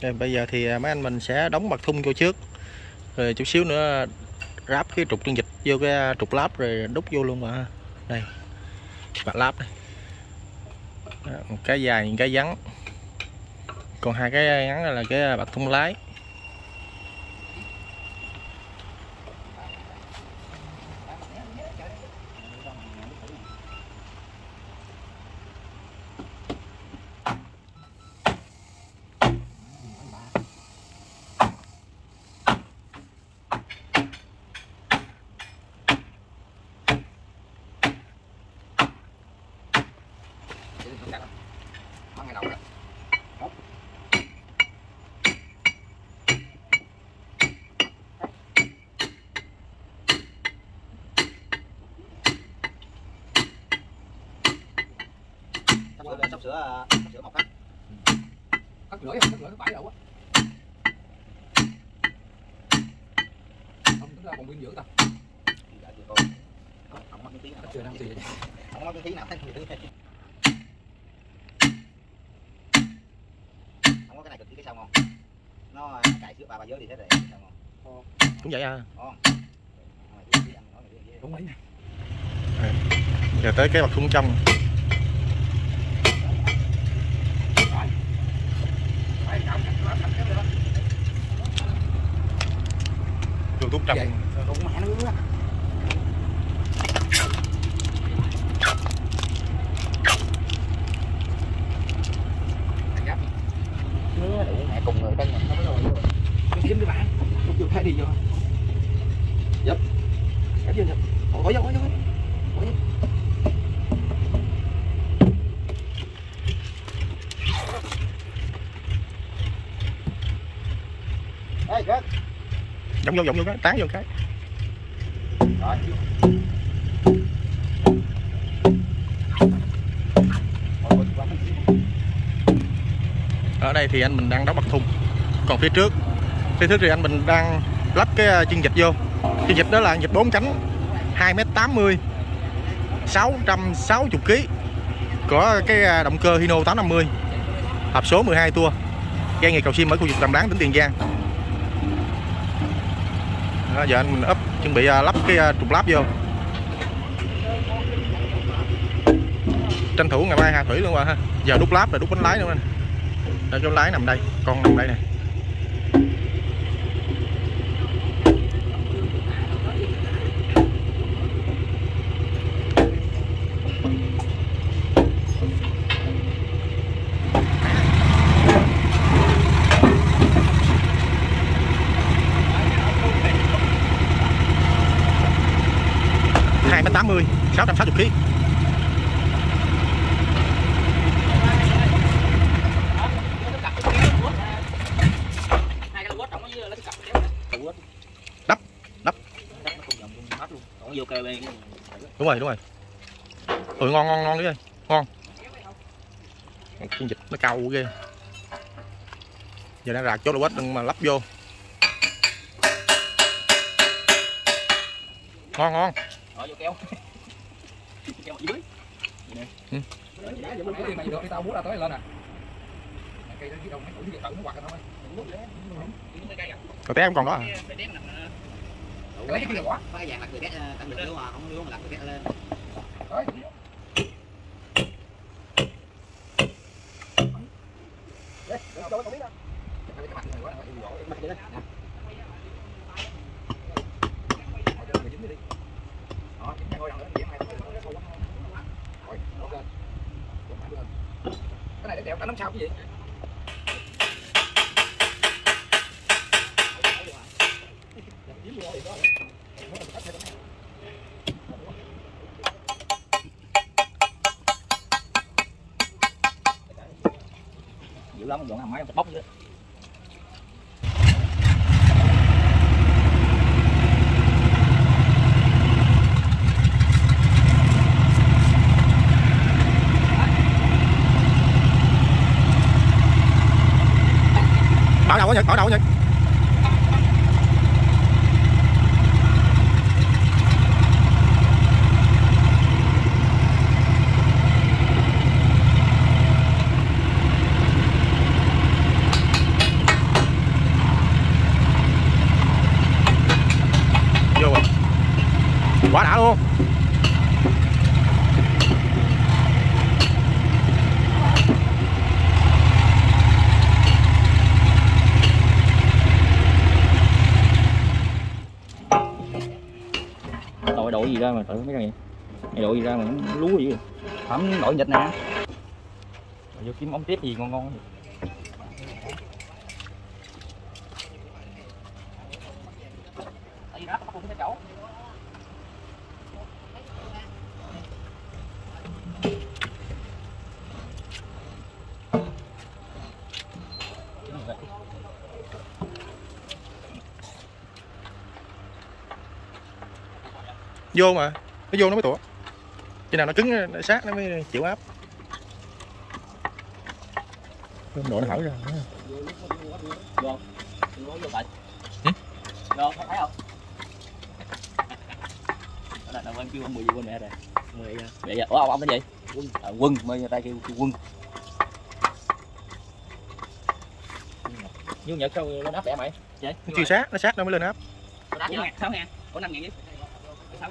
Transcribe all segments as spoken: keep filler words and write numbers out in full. Rồi, bây giờ thì mấy anh mình sẽ đóng mặt thung vô trước, rồi chút xíu nữa ráp cái trục chân vịt vô cái trục láp rồi đúc vô luôn mà. Đây, mặt láp đây. Đó, một cái dài, một cái ngắn. Còn hai cái ngắn này là cái bạc thung lái. Sắp sửa, sắp sửa mọc hết. Cắt lưỡi không? Cắt lưỡi nó bãi đầu á. Không, tính ra còn nguyên dưỡng ta. Không mắc cái tí nào. Chưa năm gì vậy? Không mắc cái tí nào hết. Không có cái này cực cái sao ngon. Nó cài sữa ba ba giới đi thế này sao ngon. Cũng vậy à. Ngon. Đúng mấy nè. Giờ tới cái mặt khung trong. Tôi túc trầm cũng mẹ nó á. Mẹ cùng người canh nó mới rồi. Cái kiếm đi bạn, không chịu thấy đi vô. Dập. Dập vô dập. Bỏ vô, bỏ vô. Dòng vô, dòng vô cái, tán vô cái. Rồi. Ở đây thì anh mình đang đóng mặt thùng. Còn phía trước, phía trước thì anh mình đang lắp cái chân vịt vô. Chân vịt đó là vịt bốn cánh, hai mét tám mươi, sáu trăm sáu mươi ki lô gam. Có cái động cơ Hino tám năm mươi, hộp số mười hai tua, gây nghề cầu sim ở khu vực Đồng Đăng, tỉnh Tiền Giang. Đó, giờ anh mình ấp chuẩn bị lắp cái trục láp vô, tranh thủ ngày mai hạ thủy luôn rồi ha. Giờ đúc láp rồi đúc bánh lái nữa anh. Đây cái lái nằm đây, con nằm đây nè. tám mươi, sáu trăm sáu mươi ki lô gam. Đắp, đắp. Đúng rồi, đúng rồi. Ôi ngon ngon ngon đi ơi, ngon. Con vịt nó cao ghê. Giờ đang rạc chốt là quét đừng mà lắp vô. Ngon ngon. Rồi vô kéo. Kéo ở dưới. Nè. Ừ. Mày tao búa ra tới lên nè. Cây nó đồng mấy nó quạt nó thôi. Té không còn đó à. Lấy cái quá. Cái vàng là người bé tăng được mà không luôn là người bé lên. Nó sao cái gì? Dữ lắm, bọn hàng máy bóc chứ. Bỏ đầu quá Nhật, bỏ đầu quá Nhật. ra mà tự mấy cái này mày đội gì ra mà nó lú gì vậy? Thẩm nổi nhịch nè, vô kiếm ống tiếp gì ngon ngon. Vô mà nó vô nó mới tủa, khi nào nó cứng nó sát nó mới chịu áp. Đội nó hở ra. Vô. Ừ? Vô, thấy không? Đó là kêu ông mười vô mẹ rồi. Mười mẹ giờ. Ủa ông ông cái gì? Quân. À, quân, mới người ta kêu quân. Nhưng nhớ sao nó đáp đẻ mày? Nó chưa sát, nó sát nó mới lên áp. Nó đáp vô sáu ngàn, có năm ngàn chứ. sáu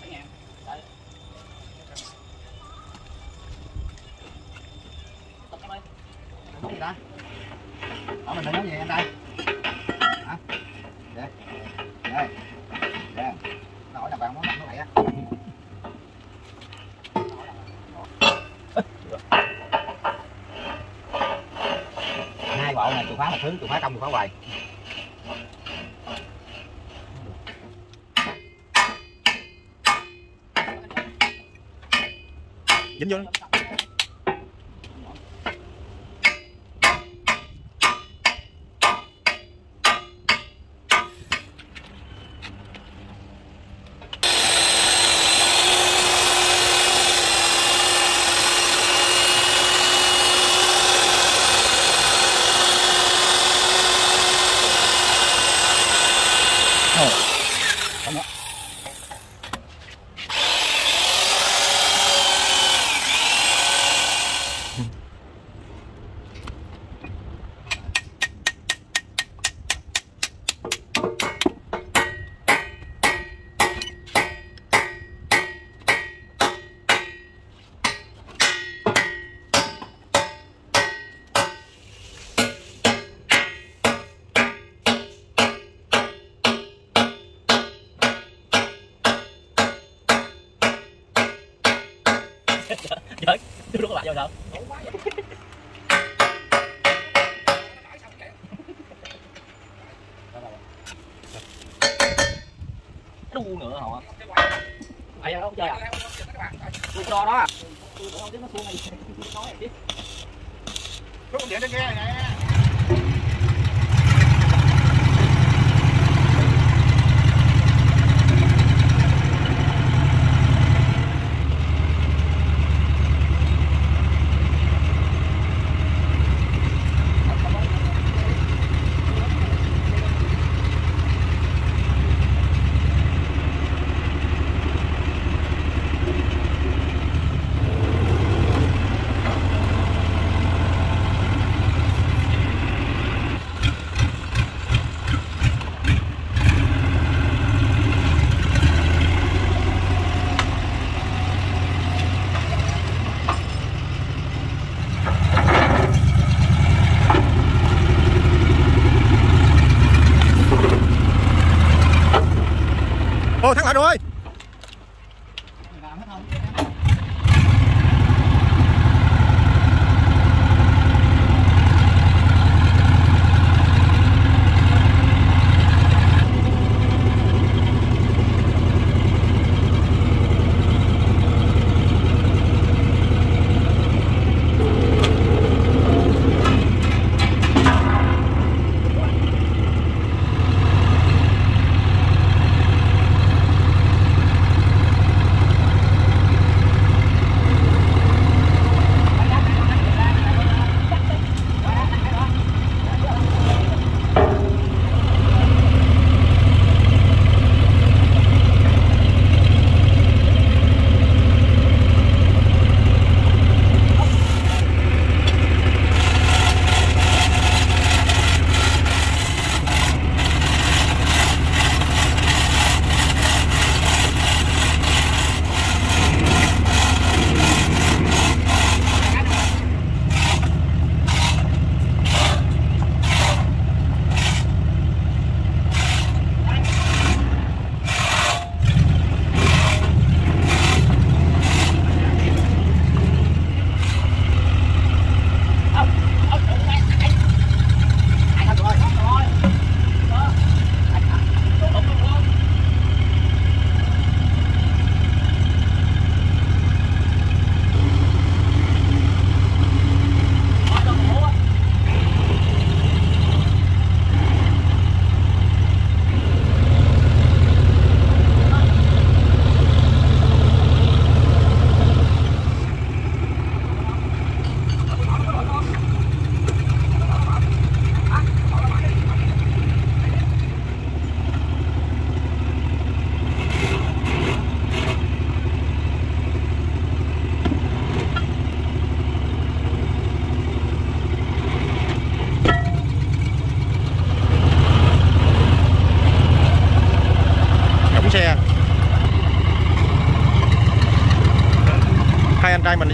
bảy ngàn. Đấy. Tục em ơi. Tục gì đó. Ở mình phải nói gì anh đây. Hả? Dạ. Dạ. Dạ. Nó hỏi là bạn muốn làm nó vậy á. Hai bộ này chìa khóa một thứ, chìa khóa trong chìa khóa ngoài. Dính vô đi. Trời, tôi rút lại vô đâu. Đu nữa hả? Mày không chơi à? Tôi đo đó à? Tôi không biết nó xuống này. Nói em biết. Rút con điện lên nghe nè. Ô thắng lại rồi.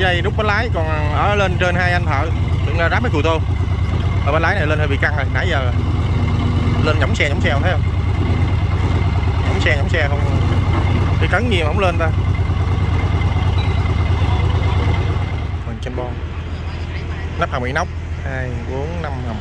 dây nút bánh lái, còn ở lên trên hai anh thợ đừng là ráp mấy cù tô. Ở bánh lái này lên hơi bị căng rồi, nãy giờ lên nhõng xe nhõng xe không thấy không? Nhõng xe nhõng xe không, thì cắn nhiều mà không lên ta. Phần trên bon, nắp hầm bị nóc, hai bốn năm hầm.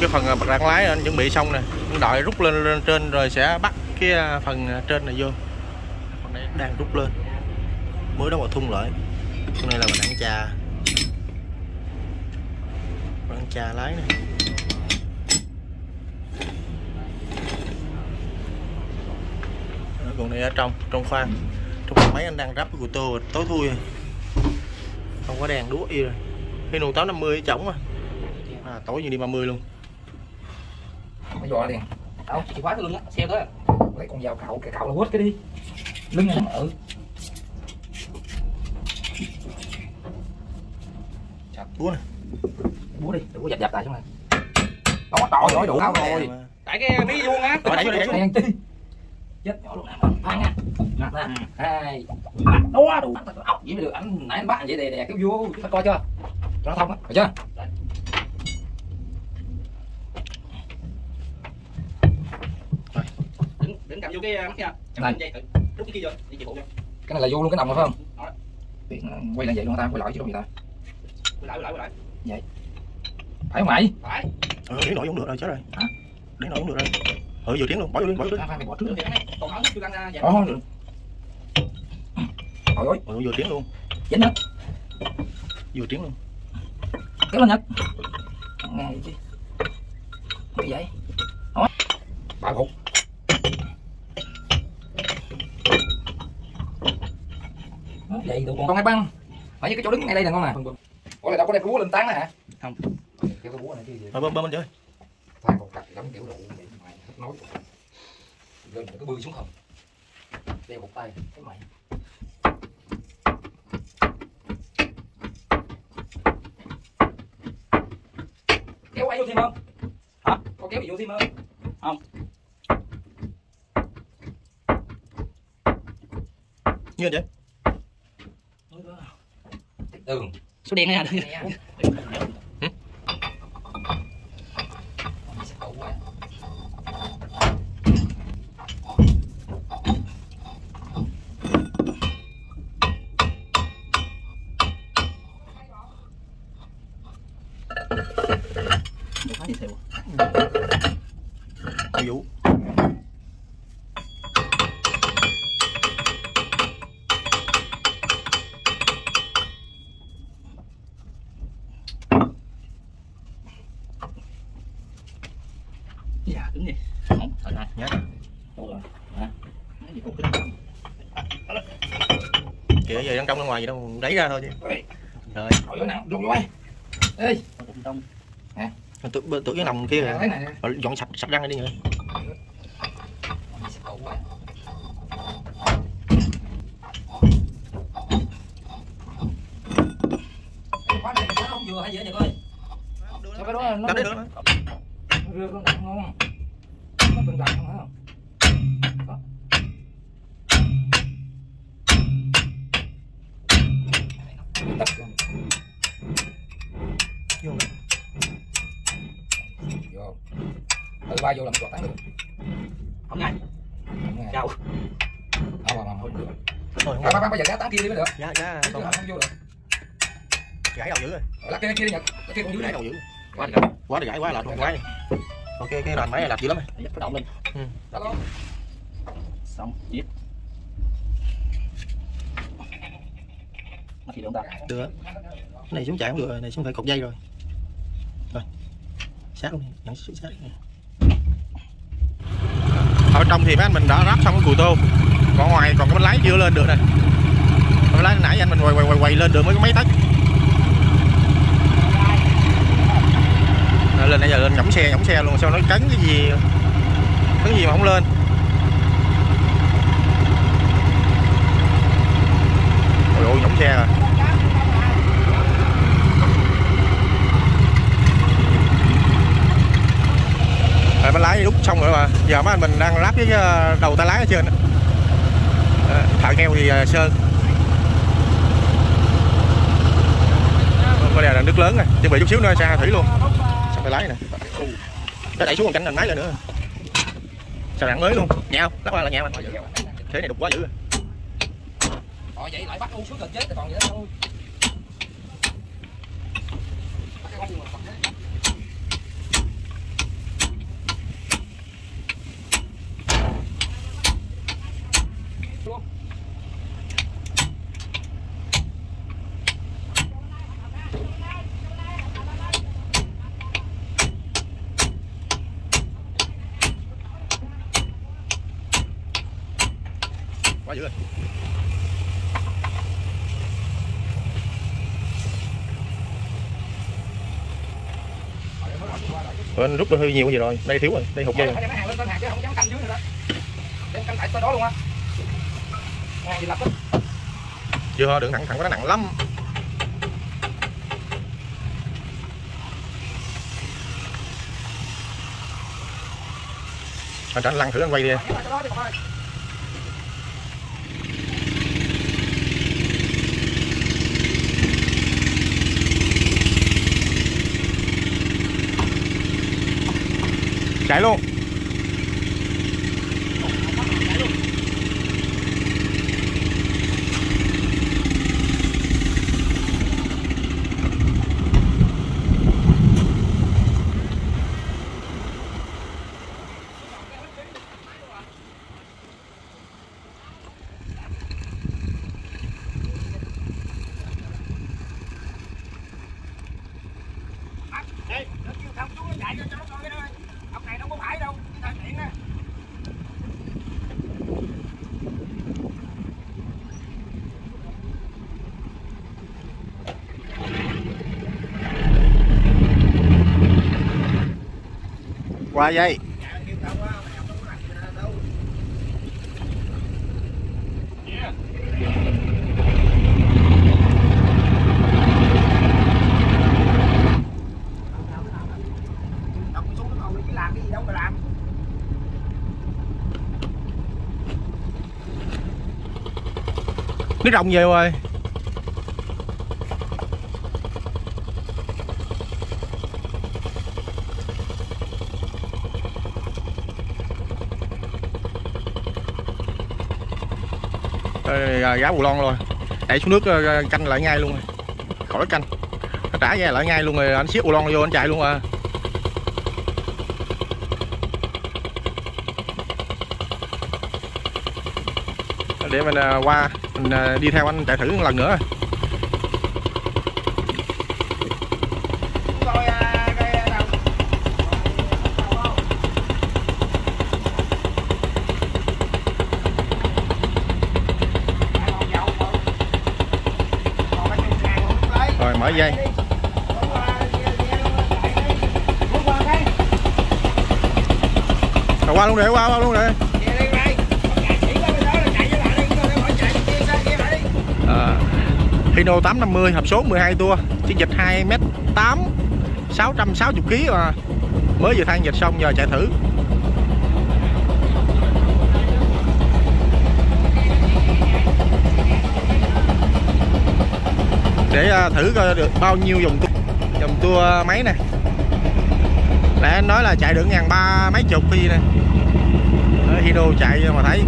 Cái phần bật răng lái anh chuẩn bị xong nè, đợi rút lên, lên trên rồi sẽ bắt cái phần trên này vô. Phần này đang rút lên, mới đó mà thun lại. Cái này là mình ăn trà, mình ăn trà lái nè. Còn này ở trong trong khoang, trong khoang máy anh đang ráp của tôi tối thui rồi, không có đèn đuốc y rồi. Hino tám năm mươi chổng à, à tối như đi ba mươi luôn. Mấy giò liền. Đâu, chìa khóa luôn á, xe tới. Lấy con dao cạo, cái cạo là quất cái đi. Lưng này mở. Chặt búa này. Búa đi, đừng có dập dập lại xuống này. Đó, đó rồi, đủ rồi. Tại cái mí vuông á, đẩy vô đèn tí. Chết nhỏ luôn nè, ăn nha. Nè, hai. Đó đủ. Ốc vậy mới được, anh nãy anh bắt vậy đè đè cái vô, chúng ta coi chưa? Cho nó thông á, được chưa? Đừng cầm vô cái mắt nha. Cầm dây tự rút cái kia vô, đi chịu bộ vô. Cái này là vô luôn cái nòng rồi phải không? Đó. Điện quay lại vậy luôn ta, quay lại chứ đâu vậy ta. Quay lại, quay lại, quay lại. Vậy. Phải không mày? Phải. Ừ, để nổi không được rồi, chết rồi. Hả? Để nổi không được rồi. Ừ, vừa tiếng luôn, bỏ vô đi, bỏ vô đi. Bỏ trước đi. Còn ống chưa ăn vậy. Ờ. Trời ơi, ừ, vừa tiếng luôn. Dính hết. Vừa tiếng luôn. Cái lên nhật. Nghe vậy chứ. Như vậy. Thôi. Ba cục. Vậy tụi con. Con hai băng. Phải với cái chỗ đứng ngay đây nè con nè. Ủa là đâu có đem búa lên tán đó hả? Không. Kéo cái búa này chứ gì. Bơm bơm anh chơi. Thay một cặp giống kiểu đủ vậy mày hết nói. Lên cái bươi xuống không. Đeo một tay cái mày. Kéo ai vô thêm không? Hả? Con kéo bị vô thêm không? Không. Như vậy. Ừ. Số đen này à? Dạ, đứng đi. Không, thở lại. Nhớ. Đâu rồi. Hả? Nói gì cục cái đó. Kìa, giờ đang trong ra ngoài gì đâu, đẩy ra thôi chứ. Rồi. Thôi nó nặng, rung vô mày. Ê. Trong trong. Hả? Tưởng tưởng cái nòng kia rồi. Cái này. Dọn sạch sạch răng đi nhỉ. Quá này nó không vừa hay vậy nhỉ ơi. Sao cái đó nó được. Rưa con đặt ngon. Nó bình đặt không phải không? Đó. Tắt vô. Vô. Vô. Từ ba vô làm quạt tay. Không ngay. Đâu. Không mà không được. Thôi không. Ba ba bây giờ giá tám kia đi mới được. Dạ dạ. Không vô được. Gãy đầu dữ rồi. Lắc cái kia đi Nhật. Cái kia con dưới này đầu dữ. Quá được. Quá được gãy quá là không quá. Ok, cái bàn máy này làm dữ lắm. Phải động lên. Ừ. Đó. Xong, giết. Nó thì động ta. Được. Cái này xuống chạy không được rồi, này xuống phải cột dây rồi. Rồi. Sát luôn, nhẫn xuống sát. Ở trong thì mấy anh mình đã ráp xong cái cù tô. Còn ngoài còn cái bánh lái chưa lên được nè. Bánh lái nãy anh mình quay quay quay quay lên được mới có mấy tấc. Lên nãy giờ lên nhõng xe nhõng xe luôn, sao nó cấn cái gì cấn gì mà không lên. Ôi ôi nhõng xe rồi. Giờ mấy anh mình đang lắp cái đầu tay lái ở trên, thợ nghèo thì sơn. Cái này là nước lớn rồi, chuẩn bị chút xíu nữa xa thủy luôn. Xong tay lái này nè, nó đẩy xuống con cánh đằng máy lên nữa. Sao đặng mới luôn, nhẹ không? Lắp qua là nhẹ mà. Thế này đục quá dữ rồi. Rồi vậy lại bắt u xuống gần chết còn vậy đó thôi. Quá dữ rồi. Rồi anh rút được hơi nhiều gì rồi, đây thiếu rồi, đây hụt dây rồi. Chưa, đừng nặng, thẳng quá nó nặng lắm. Anh Tránh lăn thử anh quay đi. Chạy luôn. Qua dây. Nước rộng nhiều rồi. Gá bù lon rồi, đẩy xuống nước canh lại ngay luôn, khỏi canh, nó trả ra lại ngay luôn rồi, anh xiết bù lon vô anh chạy luôn à. Để mình qua, mình đi theo anh chạy thử một lần nữa. Mở dây. Rồi qua luôn đi, qua, qua luôn đi. À, Hino tám năm mươi hộp số mười hai tua, chiến dịch hai mét tám, sáu trăm sáu mươi ki lô gam mà. Mới vừa than dịch xong giờ chạy thử. Để thử coi được bao nhiêu dòng tua, dòng tua máy nè. Nãy anh nói là chạy được ngàn ba mấy chục cái gì nè. Hino chạy mà thấy.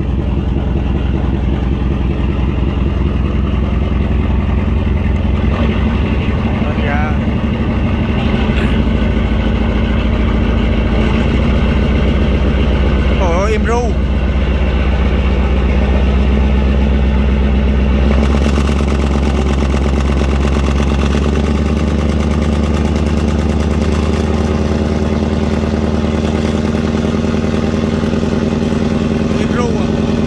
Trời ơi em ru. Hãy subscribe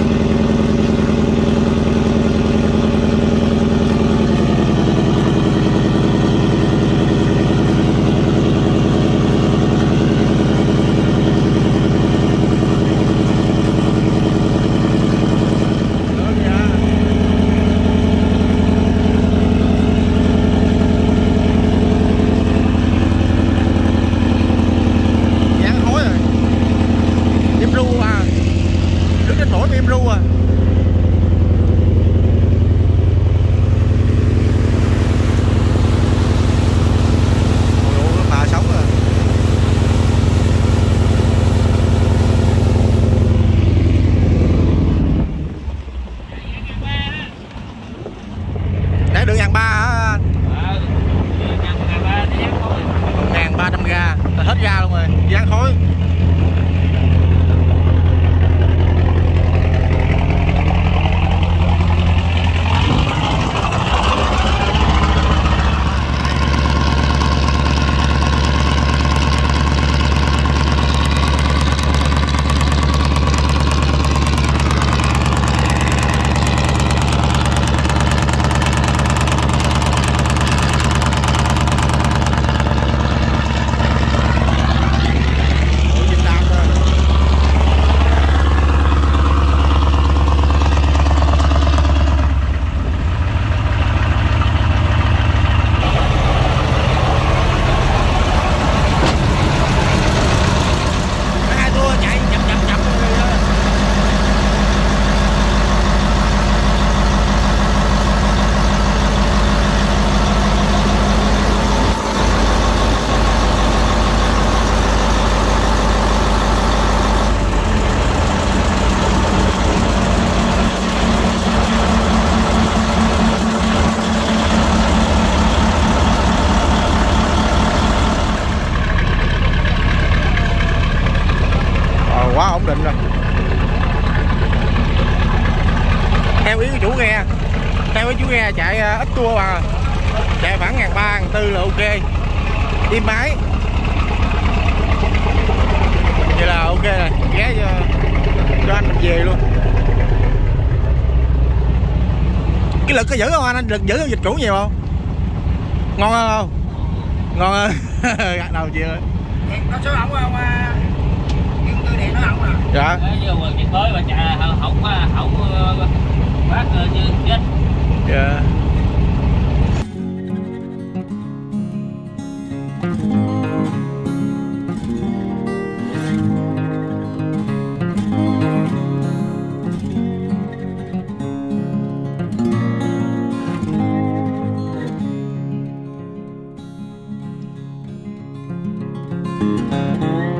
theo ý của chủ ghe, theo ý chủ ghe chạy ít tua mà chạy khoảng ngàn ba ngàn tư là ok, im máy vậy là ok rồi, ghé cho, cho anh mình về luôn. Cái lực có dữ không anh? Anh lực dữ dịch chủ nhiều không? Ngon không? Ngon ơi. Gạt đầu chị ơi. Nó số ổng không? Điện nó ổng à? Dạ. Chị tới mà chạy không không bác như chết. Dạ. Thank you.